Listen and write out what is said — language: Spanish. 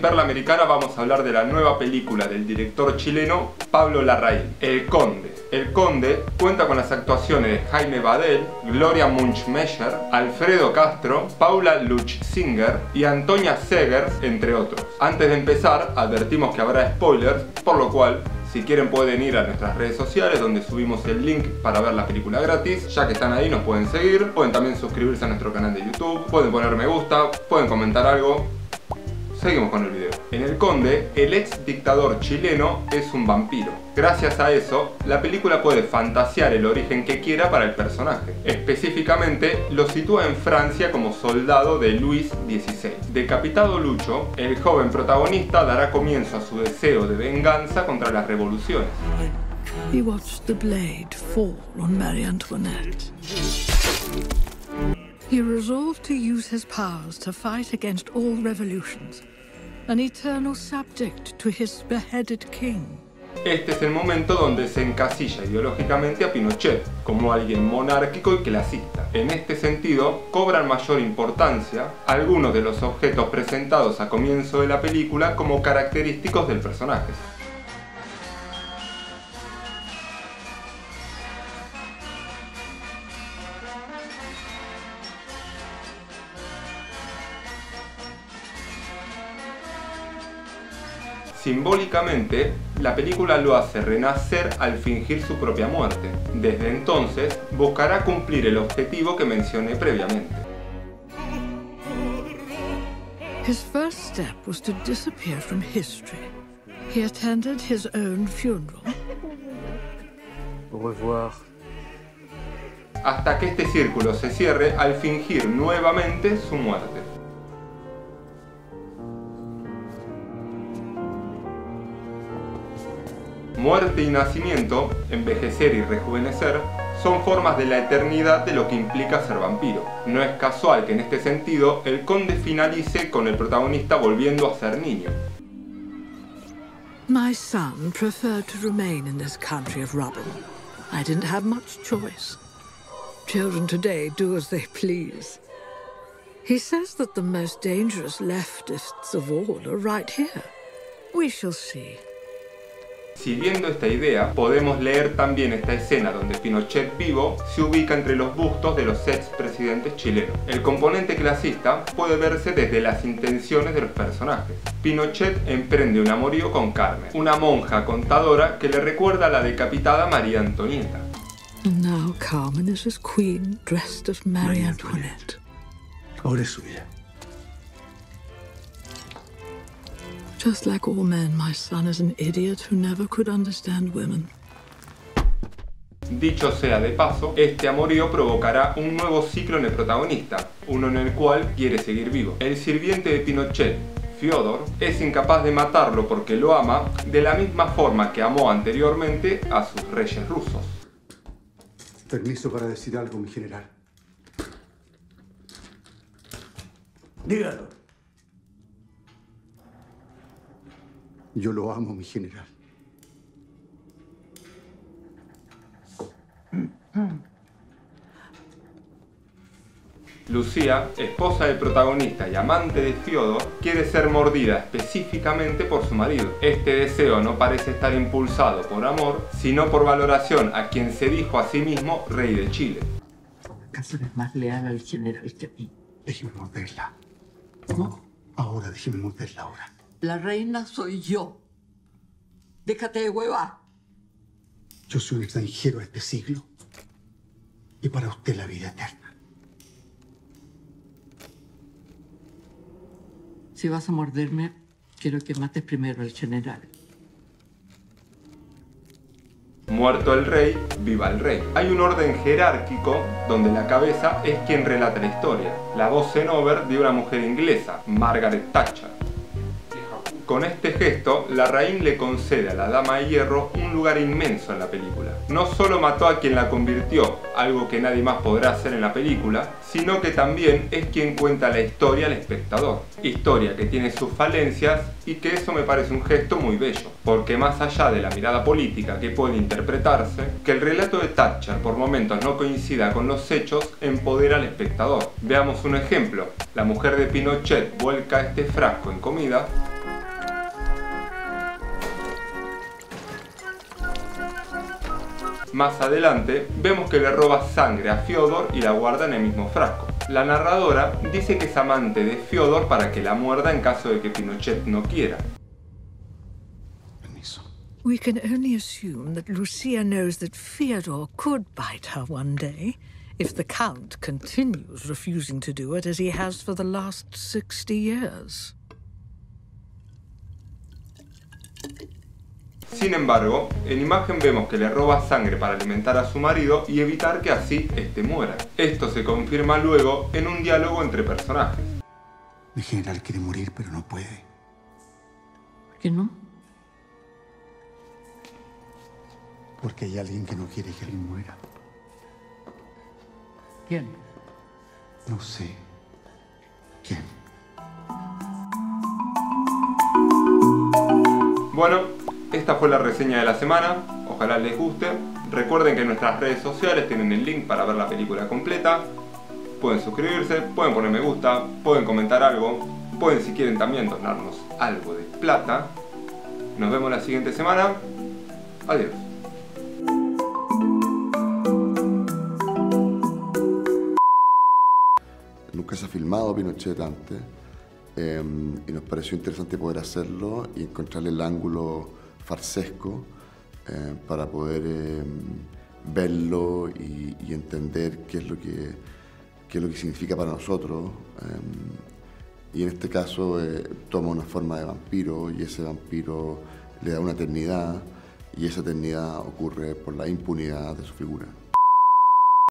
en Perla Americana vamos a hablar de la nueva película del director chileno Pablo Larraín, El Conde. El Conde cuenta con las actuaciones de Jaime Vadell, Gloria Münchmeyer, Alfredo Castro, Paula Luchsinger y Antonia Zegers, entre otros. Antes de empezar, advertimos que habrá spoilers, por lo cual, si quieren pueden ir a nuestras redes sociales donde subimos el link para ver la película gratis. Ya que están ahí nos pueden seguir, pueden también suscribirse a nuestro canal de YouTube, pueden poner me gusta, pueden comentar algo. Seguimos con el video. En El Conde, el ex dictador chileno es un vampiro. Gracias a eso, la película puede fantasear el origen que quiera para el personaje. Específicamente, lo sitúa en Francia como soldado de Luis XVI. Decapitado Lucho, el joven protagonista dará comienzo a su deseo de venganza contra las revoluciones. He watched the blade fall on Marie Antoinette. He resolved to use his powers to fight against all revolutions, an eternal subject to his beheaded king. Este es el momento donde se encasilla ideológicamente a Pinochet como alguien monárquico y clasista. En este sentido, cobran mayor importancia algunos de los objetos presentados a comienzo de la película como característicos del personaje. Simbólicamente, la película lo hace renacer al fingir su propia muerte. Desde entonces, buscará cumplir el objetivo que mencioné previamente. His first step was to disappear from history. He attended his own funeral. Au revoir. Hasta que este círculo se cierre al fingir nuevamente su muerte. Muerte y nacimiento, envejecer y rejuvenecer, son formas de la eternidad de lo que implica ser vampiro. No es casual que en este sentido el conde finalice con el protagonista volviendo a ser niño. My son preferred to remain in this country of rubble. I didn't have much choice. Children today do as they please. He says that the most dangerous leftists of all are right here. We shall see. Siguiendo esta idea, podemos leer también esta escena donde Pinochet vivo se ubica entre los bustos de los expresidentes chilenos. El componente clasista puede verse desde las intenciones de los personajes. Pinochet emprende un amorío con Carmen, una monja contadora que le recuerda a la decapitada María Antonieta. And now Carmen is his queen, dressed as Marie Antoinette. Ahora es suya. Just like all men, my son is an idiot who never could understand women. Dicho sea de paso, este amorío provocará un nuevo ciclo en el protagonista, uno en el cual quiere seguir vivo. El sirviente de Pinochet, Fyodor, es incapaz de matarlo porque lo ama de la misma forma que amó anteriormente a sus reyes rusos. Permiso para decir algo, mi general. Dígalo. Yo lo amo, mi general. Lucía, esposa del protagonista y amante de Fyodor, quiere ser mordida específicamente por su marido. Este deseo no parece estar impulsado por amor, sino por valoración a quien se dijo a sí mismo rey de Chile. ¿Acaso eres más leal al general que a mí? Déjeme morderla. ¿Cómo? Ahora, déjeme morderla ahora. La reina soy yo. Déjate de hueva. Yo soy un extranjero a este siglo y para usted la vida eterna. Si vas a morderme, quiero que mates primero al general. Muerto el rey, viva el rey. Hay un orden jerárquico donde la cabeza es quien relata la historia. La voz en over de una mujer inglesa, Margaret Thatcher. Con este gesto, Larraín le concede a la Dama de Hierro un lugar inmenso en la película. No solo mató a quien la convirtió, algo que nadie más podrá hacer en la película, sino que también es quien cuenta la historia al espectador. Historia que tiene sus falencias y que eso me parece un gesto muy bello, porque más allá de la mirada política que puede interpretarse, que el relato de Thatcher por momentos no coincida con los hechos, empodera al espectador. Veamos un ejemplo. La mujer de Pinochet vuelca este frasco en comida. Más adelante vemos que le roba sangre a Fyodor y la guarda en el mismo frasco. La narradora dice que es amante de Fyodor para que la muerda en caso de que Pinochet no quiera. We can only assume that Lucia knows that Fyodor could bite her one day if the Count continues refusing to do it as he has for the last 60 years. Sin embargo, en imagen vemos que le roba sangre para alimentar a su marido y evitar que así este muera. Esto se confirma luego en un diálogo entre personajes. El general quiere morir, pero no puede. ¿Por qué no? Porque hay alguien que no quiere que él muera. ¿Quién? No sé. ¿Quién? Bueno, esta fue la reseña de la semana, ojalá les guste. Recuerden que en nuestras redes sociales tienen el link para ver la película completa. Pueden suscribirse, pueden poner me gusta, pueden comentar algo, pueden si quieren también donarnos algo de plata. Nos vemos la siguiente semana. Adiós. Nunca se ha filmado Pinochet antes y nos pareció interesante poder hacerlo y encontrarle el ángulo farsesco para poder verlo y entender qué es lo que significa para nosotros. Y en este caso toma una forma de vampiro y ese vampiro le da una eternidad y esa eternidad ocurre por la impunidad de su figura.